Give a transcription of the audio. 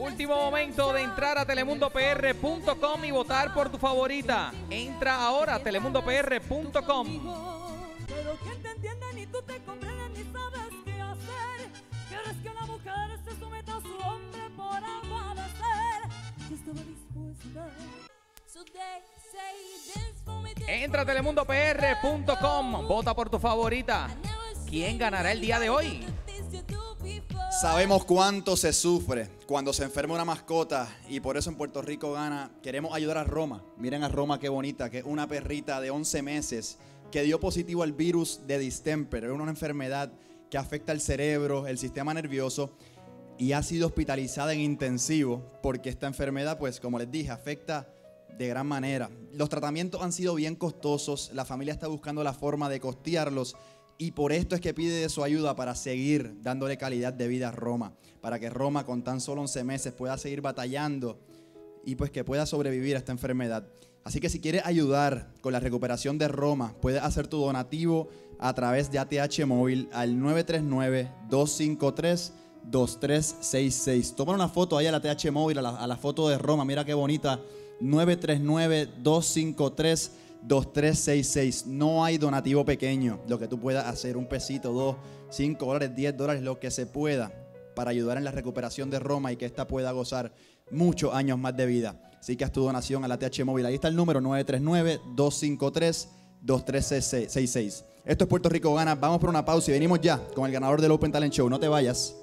Último momento de entrar a TelemundoPR.com y votar por tu favorita. Entra ahora a TelemundoPR.com. Pero que te entiendan y tú te comprendan y sabes qué hacer. Quieres que una mujer se someta a su hombre por aguadecer. Yo estaba dispuesta. Entra a TelemundoPR.com. Vota por tu favorita. ¿Quién ganará el día de hoy? Sabemos cuánto se sufre cuando se enferma una mascota y por eso en Puerto Rico Gana queremos ayudar a Roma. Miren a Roma qué bonita, que es una perrita de 11 meses que dio positivo al virus de distemper. Es una enfermedad que afecta el cerebro, el sistema nervioso, y ha sido hospitalizada en intensivo porque esta enfermedad, pues como les dije, afecta de gran manera. Los tratamientos han sido bien costosos, la familia está buscando la forma de costearlos y por esto es que pide su ayuda para seguir dándole calidad de vida a Roma, para que Roma con tan solo 11 meses pueda seguir batallando y pues que pueda sobrevivir a esta enfermedad. Así que si quieres ayudar con la recuperación de Roma, puedes hacer tu donativo a través de ATH Móvil al 939-253-2366. Toma una foto ahí a la ATH Móvil, a la foto de Roma, mira qué bonita. 939-253-2366. No hay donativo pequeño. Lo que tú puedas hacer, un pesito, dos, $5, $10, lo que se pueda para ayudar en la recuperación de Roma y que ésta pueda gozar muchos años más de vida. Así que haz tu donación a la ATH Móvil. Ahí está el número, 939-253-2366. Esto es Puerto Rico Gana. Vamos por una pausa y venimos ya con el ganador del Open Talent Show. No te vayas.